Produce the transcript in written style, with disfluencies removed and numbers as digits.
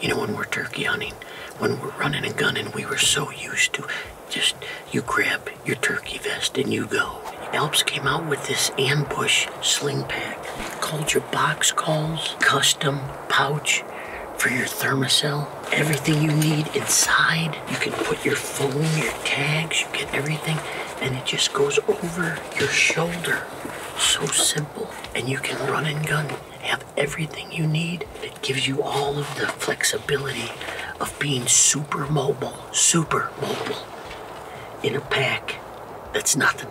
You know, when we're turkey hunting, when we're running and gunning, we were so used to just, you grab your turkey vest and you go. Alps came out with this Ambush Sling Pack. Called your box calls, custom pouch for your Thermocell. Everything you need inside. You can put your phone, your tags, you get everything, and it just goes over your shoulder. So simple, and you can run and gun, have everything you need. It gives you all of the flexibility of being super mobile in a pack. That's nothing.